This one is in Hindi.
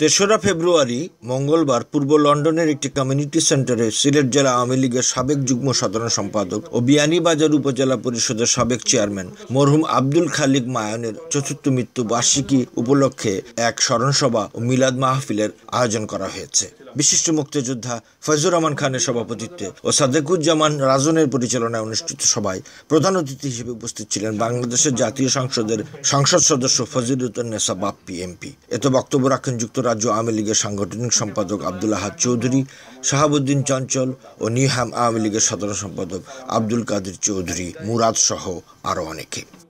तेसरा फेब्रुआरी मंगलवार पूर्व लंडनेर एक कम्यूनिटी सेंटारे सिलेट जिला आवामी लीगर साबेक जुग्म साधारण सम्पादक और बियानीबाजार उपजेला परिषदेर साबेक चेयरमैन मरहुम आब्दुल खालिक मायानेर चतुर्थ मृत्यु बार्षिकी उपलक्षे एक स्मरण सभा और मिलाद महफिलेर आयोजन करा हयेछे। विशिष्ट मुक्तियोद्धा फजलुर रहमान खान सभापतित्वे और सादेकुज़ जामान राजनेर परिचालनाय अनुष्ठित सभाय प्रधान अतिथि हिसेबे उपस्थित छिलेन बांग्लादेशेर जातीय संसदेर संसद सदस्य फजलुरउद्दीन नेसा बाप्पी एमपी। एते बक्तब्य राखेन राज्य आवामी लीगर सांगठनिक सम्पादक आब्दुल आहद चौधरी, शाहबुद्दीन चंचल और निहम आवामी लीगर साधारण सम्पादक अब्दुल कादिर चौधरी, मुराद सह आरो अनेके।